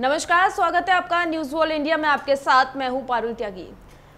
नमस्कार, स्वागत है आपका न्यूज़ वॉल इंडिया में। आपके साथ मैं हूँ पारुल त्यागी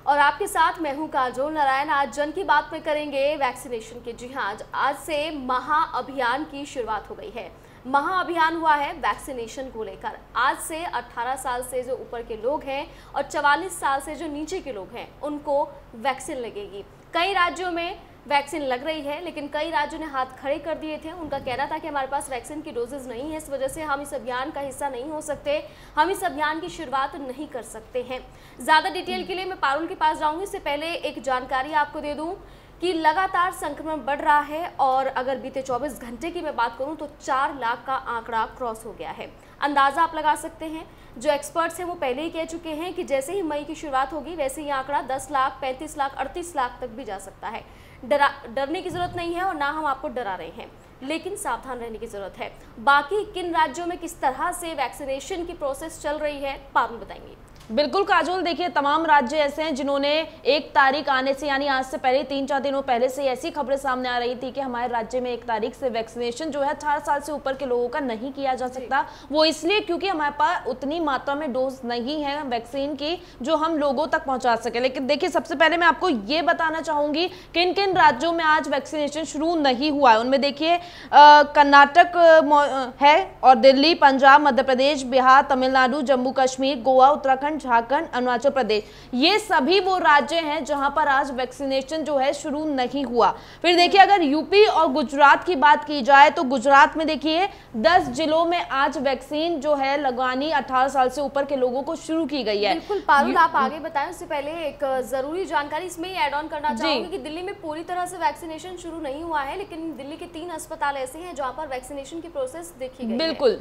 और आपके साथ मैं हूँ काजोल नारायण। आज जन की बात में करेंगे वैक्सीनेशन के। जी हाँ, आज से महाअभियान की शुरुआत हो गई है। महाअभियान हुआ है वैक्सीनेशन को लेकर। आज से 18 साल से जो ऊपर के लोग हैं और 44 साल से जो नीचे के लोग हैं उनको वैक्सीन लगेगी। कई राज्यों में वैक्सीन लग रही है, लेकिन कई राज्यों ने हाथ खड़े कर दिए थे। उनका कहना था कि हमारे पास वैक्सीन की डोजेज नहीं है, इस वजह से हम इस अभियान का हिस्सा नहीं हो सकते, हम इस अभियान की शुरुआत नहीं कर सकते हैं। ज़्यादा डिटेल के लिए मैं पारुल के पास जाऊँगी। इससे पहले एक जानकारी आपको दे दूँ कि लगातार संक्रमण बढ़ रहा है और अगर बीते 24 घंटे की मैं बात करूं तो 4 लाख का आंकड़ा क्रॉस हो गया है। अंदाज़ा आप लगा सकते हैं, जो एक्सपर्ट्स हैं वो पहले ही कह चुके हैं कि जैसे ही मई की शुरुआत होगी वैसे ही आंकड़ा 10 लाख, 35 लाख, 38 लाख तक भी जा सकता है। डरने की ज़रूरत नहीं है और ना हम आपको डरा रहे हैं, लेकिन सावधान रहने की ज़रूरत है। बाकी किन राज्यों में किस तरह से वैक्सीनेशन की प्रोसेस चल रही है, पारुल बताएंगे। बिल्कुल काजोल, देखिए तमाम राज्य ऐसे हैं जिन्होंने 1 तारीख आने से, यानी आज से पहले 3-4 दिनों पहले से ऐसी खबरें सामने आ रही थी कि हमारे राज्य में 1 तारीख से वैक्सीनेशन जो है 18 साल से ऊपर के लोगों का नहीं किया जा सकता। वो इसलिए क्योंकि हमारे पास उतनी मात्रा में डोज नहीं है वैक्सीन की जो हम लोगों तक पहुँचा सके। लेकिन देखिए, सबसे पहले मैं आपको ये बताना चाहूँगी किन किन राज्यों में आज वैक्सीनेशन शुरू नहीं हुआ है। उनमें देखिए कर्नाटक है और दिल्ली, पंजाब, मध्य प्रदेश, बिहार, तमिलनाडु, जम्मू कश्मीर, गोवा, उत्तराखंड, झारखंड, अरुणाचल प्रदेश, ये सभी वो राज्य हैं जहां पर आज वैक्सीनेशन जो है शुरू नहीं हुआ। फिर देखिए, अगर यूपी और गुजरात की बात की जाए तो गुजरात में देखिए 10 जिलों में आज वैक्सीन जो है लगवानी 18 साल से ऊपर के लोगों को शुरू की गई है। बिल्कुल पारुल, आप आगे बताएं। उससे पहले एक जरूरी जानकारी इसमें ही ऐड ऑन करना चाहूंगी कि दिल्ली में पूरी तरह से वैक्सीनेशन शुरू नहीं हुआ है, लेकिन दिल्ली के 3 अस्पताल ऐसे हैं जहां पर वैक्सीनेशन की प्रोसेस देखी गई।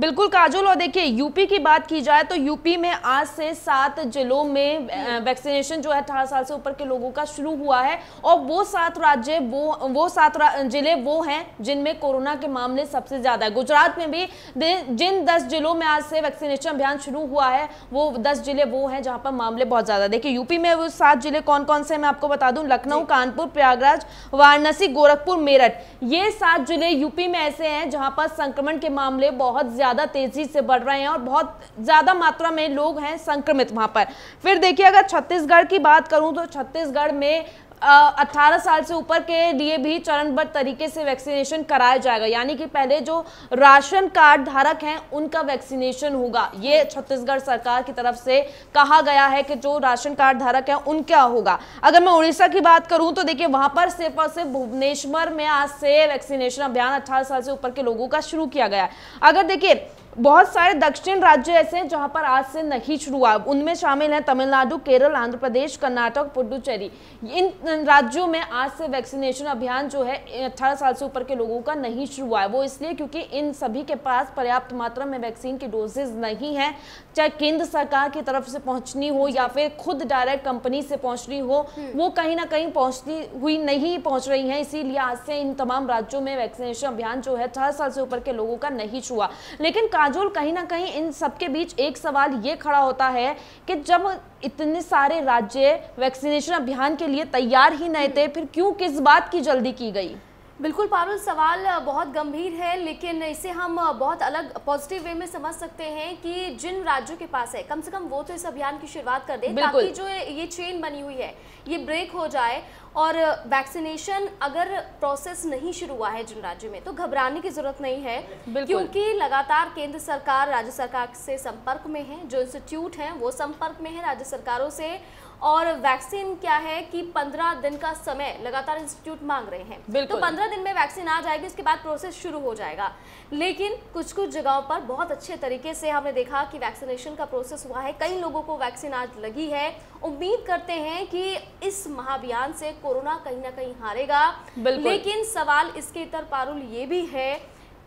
बिल्कुल काजोल, और देखिए यूपी की बात की जाए तो यूपी में आज से 7 जिलों में वैक्सीनेशन जो है 18 साल से ऊपर के लोगों का शुरू हुआ है और वो 7 राज्य वो 7 जिले वो हैं जिनमें कोरोना के मामले सबसे ज़्यादा है। गुजरात में भी जिन 10 जिलों में आज से वैक्सीनेशन अभियान शुरू हुआ है वो 10 जिले वो हैं जहाँ पर मामले बहुत ज़्यादा। देखिए यूपी में वो 7 जिले कौन कौन से हैं मैं आपको बता दूँ। लखनऊ, कानपुर, प्रयागराज, वाराणसी, गोरखपुर, मेरठ, ये 7 जिले यूपी में ऐसे हैं जहाँ पर संक्रमण के मामले बहुत ज़्यादा तेजी से बढ़ रहे हैं और बहुत ज़्यादा मात्रा में लोग हैं संक्रमित वहाँ पर। फिर देखिए, अगर छत्तीसगढ़ की बात करूँ तो छत्तीसगढ़ में 18 साल से ऊपर के लिए भी चरणबद्ध तरीके से वैक्सीनेशन कराया जाएगा, यानी कि पहले जो राशन कार्ड धारक हैं उनका वैक्सीनेशन होगा। ये छत्तीसगढ़ सरकार की तरफ से कहा गया है कि जो राशन कार्ड धारक हैं उनका होगा। अगर मैं उड़ीसा की बात करूं तो देखिए वहां पर सिर्फ और सिर्फ भुवनेश्वर में आज से वैक्सीनेशन अभियान 18 साल से ऊपर के लोगों का शुरू किया गया है। अगर देखिए बहुत सारे दक्षिण राज्य ऐसे हैं जहां पर आज से नहीं शुरू हुआ, उनमें शामिल हैं तमिलनाडु, केरल, आंध्र प्रदेश, कर्नाटक, पुडुचेरी। इन राज्यों में आज से वैक्सीनेशन अभियान जो है 18 साल से ऊपर के लोगों का नहीं शुरू हुआ है। वो इसलिए क्योंकि इन सभी के पास पर्याप्त मात्रा में वैक्सीन की डोजेज नहीं है, चाहे केंद्र सरकार की तरफ से पहुँचनी हो या फिर खुद डायरेक्ट कंपनी से पहुँचनी हो, वो कहीं ना कहीं नहीं पहुँच रही है। इसीलिए आज से इन तमाम राज्यों में वैक्सीनेशन अभियान जो है 18 साल से ऊपर के लोगों का नहीं शुरू हुआ। लेकिन काजोल, कहीं ना कहीं इन सबके बीच एक सवाल ये खड़ा होता है कि जब इतने सारे राज्य वैक्सीनेशन अभियान के लिए तैयार ही नहीं थे, फिर क्यों, किस बात की जल्दी की गई? बिल्कुल पारुल, सवाल बहुत गंभीर है, लेकिन इसे हम बहुत अलग पॉजिटिव वे में समझ सकते हैं कि जिन राज्यों के पास है कम से कम वो तो इस अभियान की शुरुआत कर दें ताकि जो ये चेन बनी हुई है ये ब्रेक हो जाए। और वैक्सीनेशन अगर प्रोसेस नहीं शुरू हुआ है जिन राज्यों में तो घबराने की ज़रूरत नहीं है, क्योंकि लगातार केंद्र सरकार राज्य सरकार से संपर्क में है, जो इंस्टीट्यूट हैं वो संपर्क में है राज्य सरकारों से। और वैक्सीन क्या है कि 15 दिन का समय लगातार इंस्टीट्यूट मांग रहे हैं, तो 15 दिन में वैक्सीन आ जाएगी, उसके बाद प्रोसेस शुरू हो जाएगा। लेकिन कुछ कुछ जगहों पर बहुत अच्छे तरीके से हमने देखा कि वैक्सीनेशन का प्रोसेस हुआ है, कई लोगों को वैक्सीन आज लगी है। उम्मीद करते हैं कि इस महाअभियान से कोरोना कहीं ना कहीं हारेगा। लेकिन सवाल इसके इतर पारुल ये भी है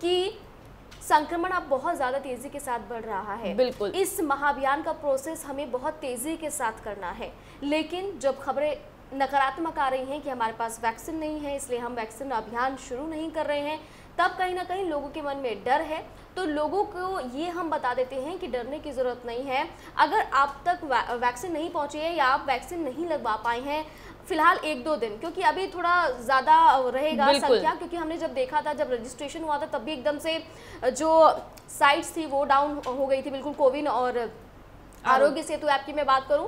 कि संक्रमण अब बहुत ज़्यादा तेज़ी के साथ बढ़ रहा है। बिल्कुल, इस महाअभियान का प्रोसेस हमें बहुत तेज़ी के साथ करना है, लेकिन जब खबरें नकारात्मक आ रही हैं कि हमारे पास वैक्सीन नहीं है इसलिए हम वैक्सीन अभियान शुरू नहीं कर रहे हैं, तब कहीं ना कहीं लोगों के मन में डर है। तो लोगों को ये हम बता देते हैं कि डरने की ज़रूरत नहीं है। अगर आप तक वैक्सीन नहीं पहुँची है या आप वैक्सीन नहीं लगवा पाए हैं फिलहाल 1-2 दिन, क्योंकि अभी थोड़ा ज़्यादा रहेगा संख्या, क्योंकि हमने जब देखा था जब रजिस्ट्रेशन हुआ था तब भी एकदम से जो साइट्स थी वो डाउन हो गई थी बिल्कुल, कोविन और आरोग्य सेतु ऐप की मैं बात करूं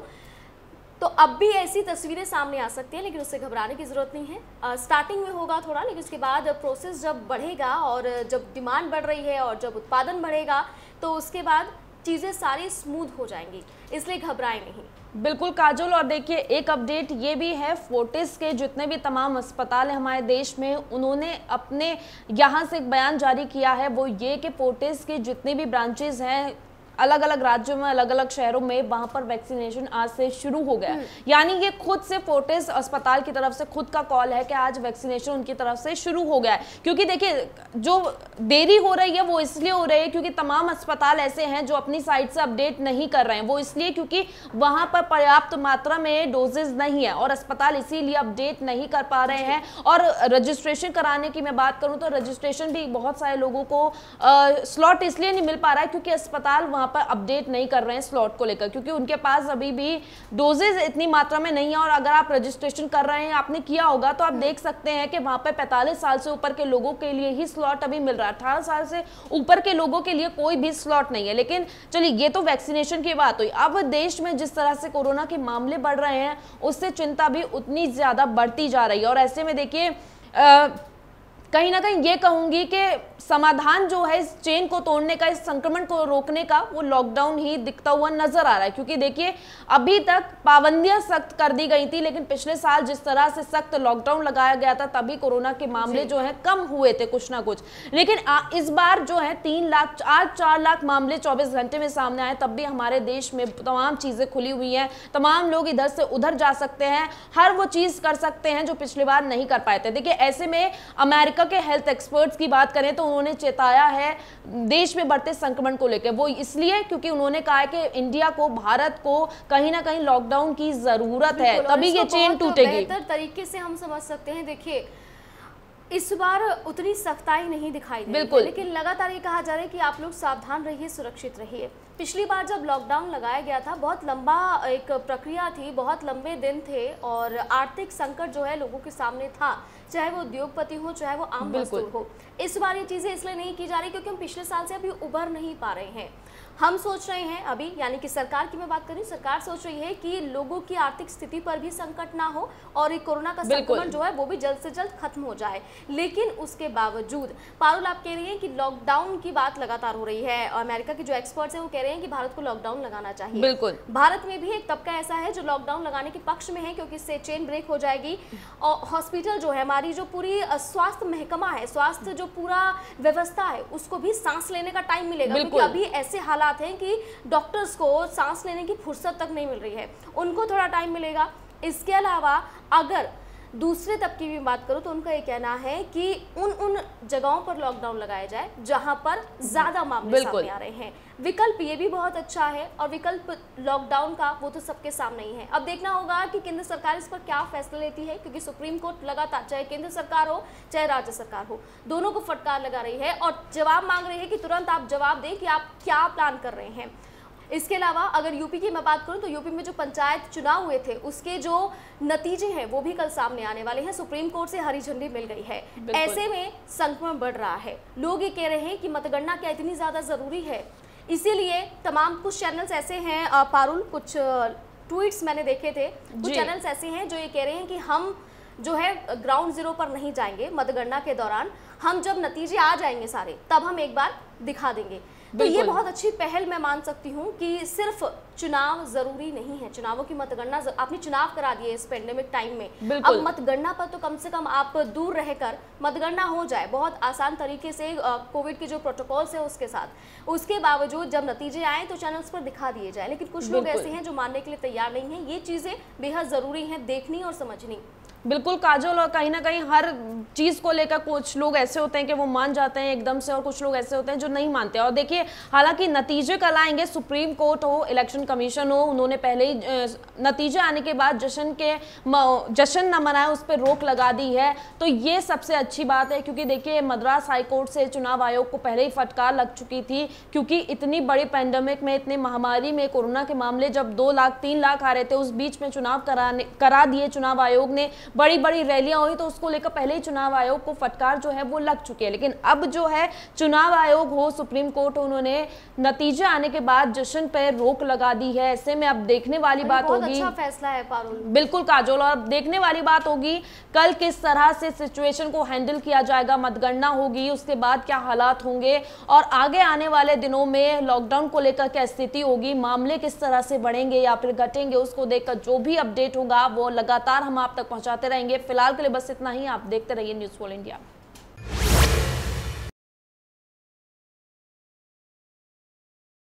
तो अब भी ऐसी तस्वीरें सामने आ सकती हैं, लेकिन उससे घबराने की ज़रूरत नहीं है। स्टार्टिंग में होगा थोड़ा, लेकिन उसके बाद प्रोसेस जब बढ़ेगा और जब डिमांड बढ़ रही है और जब उत्पादन बढ़ेगा तो उसके बाद चीज़ें सारी स्मूथ हो जाएंगी, इसलिए घबराएं नहीं। बिल्कुल काजोल, और देखिए एक अपडेट ये भी है, फोर्टिस के जितने भी तमाम अस्पताल हैं हमारे देश में, उन्होंने अपने यहाँ से एक बयान जारी किया है, वो ये कि फोर्टिस के जितने भी ब्रांचेज हैं अलग अलग राज्यों में, अलग अलग शहरों में, वहां पर वैक्सीनेशन आज से शुरू हो गया। यानी ये खुद से फोर्टिस अस्पताल की तरफ से खुद का कॉल है कि आज वैक्सीनेशन उनकी तरफ से शुरू हो गया है, क्योंकि देखिए जो देरी हो रही है वो इसलिए हो रही है क्योंकि तमाम अस्पताल ऐसे हैं जो अपनी साइट से अपडेट नहीं कर रहे हैं, वो इसलिए क्योंकि वहां पर पर्याप्त मात्रा में डोजेज नहीं है और अस्पताल इसीलिए अपडेट नहीं कर पा रहे हैं। और रजिस्ट्रेशन कराने की मैं बात करूँ तो रजिस्ट्रेशन भी बहुत सारे लोगों को स्लॉट इसलिए नहीं मिल पा रहा है क्योंकि अस्पताल वहाँ पर अपडेट नहीं कर रहे हैं स्लॉट को लेकर, क्योंकि उनके पास अभी भी डोजेज इतनी मात्रा में नहीं है। और अगर आप रजिस्ट्रेशन कर रहे हैं, आपने किया होगा तो आप देख सकते हैं कि वहां पर 45 साल से ऊपर के लोगों के लिए ही स्लॉट अभी मिल रहा है, 18 साल से ऊपर के लोगों के लिए कोई भी स्लॉट नहीं है। लेकिन चलिए ये तो वैक्सीनेशन की बात हुई। अब देश में जिस तरह से कोरोना के मामले बढ़ रहे हैं उससे चिंता भी उतनी ज्यादा बढ़ती जा रही है, और ऐसे में देखिए कहीं ना कहीं ये कहूंगी कि समाधान जो है इस चेन को तोड़ने का, इस संक्रमण को रोकने का, वो लॉकडाउन ही दिखता हुआ नजर आ रहा है। क्योंकि देखिए अभी तक पाबंदियां सख्त कर दी गई थी, लेकिन पिछले साल जिस तरह से सख्त लॉकडाउन लगाया गया था तभी कोरोना के मामले जो है कम हुए थे कुछ ना कुछ, लेकिन इस बार जो है 3 लाख, आज 4 लाख मामले 24 घंटे में सामने आए, तब भी हमारे देश में तमाम चीज़ें खुली हुई हैं, तमाम लोग इधर से उधर जा सकते हैं, हर वो चीज़ कर सकते हैं जो पिछली बार नहीं कर पाए थे। देखिए ऐसे में अमेरिका के हेल्थ एक्सपर्ट्स की बात करें तो उन्होंने चेताया है देश में बढ़ते संक्रमण को लेकर, वो इसलिए क्योंकि उन्होंने कहा है कि इंडिया को, भारत को कहीं ना कहीं लॉकडाउन की जरूरत है, तभी ये चेन टूटेगी। बेहतर तरीके से हम समझ सकते हैं, देखिए इस बार उतनी सख्ताई नहीं दिखाई दे रही, लेकिन लगातार ये कहा जा रहा है कि आप लोग सावधान रहिए, सुरक्षित रहिए। पिछली बार जब लॉकडाउन लगाया गया था बहुत लंबा एक प्रक्रिया थी, बहुत लंबे दिन थे और आर्थिक संकट जो है लोगों के सामने था, चाहे वो उद्योगपति हो चाहे वो आम मजदूर हो। इस बार ये चीज़ें इसलिए नहीं की जा रही क्योंकि हम पिछले साल से अभी उभर नहीं पा रहे हैं। हम सोच रहे हैं अभी, यानी कि सरकार की मैं बात करूँ, सरकार सोच रही है कि लोगों की आर्थिक स्थिति पर भी संकट ना हो और ये कोरोना का संक्रमण जो है वो भी जल्द से जल्द खत्म हो जाए, लेकिन उसके बावजूद पारुल आप कह रही हैं कि लॉकडाउन की बात लगातार हो रही है और अमेरिका के जो एक्सपर्ट्स हैं वो कह रहे हैं कि भारत को लॉकडाउन लगाना चाहिए। बिल्कुल, भारत में भी एक तबका ऐसा है जो लॉकडाउन लगाने के पक्ष में है क्योंकि इससे चेन ब्रेक हो जाएगी और हॉस्पिटल जो है, हमारी जो पूरी स्वास्थ्य महकमा है, स्वास्थ्य जो पूरा व्यवस्था है, उसको भी सांस लेने का टाइम मिलेगा क्योंकि अभी ऐसे हालात हैं कि डॉक्टर्स को सांस लेने की फुर्सत तक नहीं मिल रही है, उनको थोड़ा टाइम मिलेगा। इसके अलावा अगर दूसरे तबके की बात करूँ तो उनका ये कहना है कि उन जगहों पर लॉकडाउन लगाया जाए जहाँ पर ज़्यादा मामले सामने आ रहे हैं। विकल्प ये भी बहुत अच्छा है और विकल्प लॉकडाउन का वो तो सबके सामने ही है। अब देखना होगा कि केंद्र सरकार इस पर क्या फैसला लेती है क्योंकि सुप्रीम कोर्ट लगातार, चाहे केंद्र सरकार हो चाहे राज्य सरकार हो, दोनों को फटकार लगा रही है और जवाब मांग रही है कि तुरंत आप जवाब दें कि आप क्या प्लान कर रहे हैं। इसके अलावा अगर यूपी की मैं बात करूं तो यूपी में जो पंचायत चुनाव हुए थे उसके जो नतीजे हैं वो भी कल सामने आने वाले हैं। सुप्रीम कोर्ट से हरी झंडी मिल गई है। ऐसे में संक्रमण बढ़ रहा है, लोग ये कह रहे हैं कि मतगणना क्या इतनी ज़्यादा ज़रूरी है, इसीलिए तमाम कुछ चैनल्स ऐसे हैं पारुल, कुछ ट्वीट्स मैंने देखे थे, कुछ चैनल्स ऐसे हैं जो ये कह रहे हैं कि हम जो है ग्राउंड जीरो पर नहीं जाएंगे मतगणना के दौरान, हम जब नतीजे आ जाएंगे सारे तब हम एक बार दिखा देंगे। तो ये बहुत अच्छी पहल मैं मान सकती हूँ कि सिर्फ चुनाव जरूरी नहीं है, चुनावों की मतगणना, आपने चुनाव करा दिए इस पेंडेमिक टाइम में, अब मतगणना पर तो कम से कम आप दूर रहकर मतगणना हो जाए बहुत आसान तरीके से, कोविड के जो प्रोटोकॉल्स हैं उसके साथ। उसके बावजूद जब नतीजे आए तो चैनल्स पर दिखा दिए जाए, लेकिन कुछ लोग ऐसे हैं जो मानने के लिए तैयार नहीं है। ये चीज़ें बेहद ज़रूरी हैं देखनी और समझनी। बिल्कुल काजोल, और कहीं ना कहीं हर चीज़ को लेकर कुछ लोग ऐसे होते हैं कि वो मान जाते हैं एकदम से और कुछ लोग ऐसे होते हैं जो नहीं मानते। और देखिए हालांकि नतीजे कल आएंगे, सुप्रीम कोर्ट हो, इलेक्शन कमीशन हो, उन्होंने पहले ही नतीजे आने के बाद जश्न ना मनाएं उस पर रोक लगा दी है, तो ये सबसे अच्छी बात है। क्योंकि देखिए मद्रास हाईकोर्ट से चुनाव आयोग को पहले ही फटकार लग चुकी थी क्योंकि इतनी बड़ी पैंडमिक में, इतनी महामारी में कोरोना के मामले जब 2 लाख 3 लाख आ रहे थे उस बीच में चुनाव करा दिए चुनाव आयोग ने। बड़ी बड़ी रैलियां हुई, तो उसको लेकर पहले ही चुनाव आयोग को फटकार जो है वो लग चुकी है। लेकिन अब जो है चुनाव आयोग हो, सुप्रीम कोर्ट हो, उन्होंने नतीजे आने के बाद जश्न पर रोक लगा दी है। ऐसे में अब देखने वाली बात होगी, अच्छा फैसला है पारुल, बिल्कुल काजोल, और अब देखने वाली बात होगी कल किस तरह से सिचुएशन को हैंडल किया जाएगा, मतगणना होगी उसके बाद क्या हालात होंगे और आगे आने वाले दिनों में लॉकडाउन को लेकर क्या स्थिति होगी, मामले किस तरह से बढ़ेंगे या फिर घटेंगे, उसको देखकर जो भी अपडेट होगा वो लगातार हम आप तक पहुंचाते रहेंगे। फिलहाल के लिए बस इतना ही, आप देखते रहिए न्यूज़ वॉल इंडिया।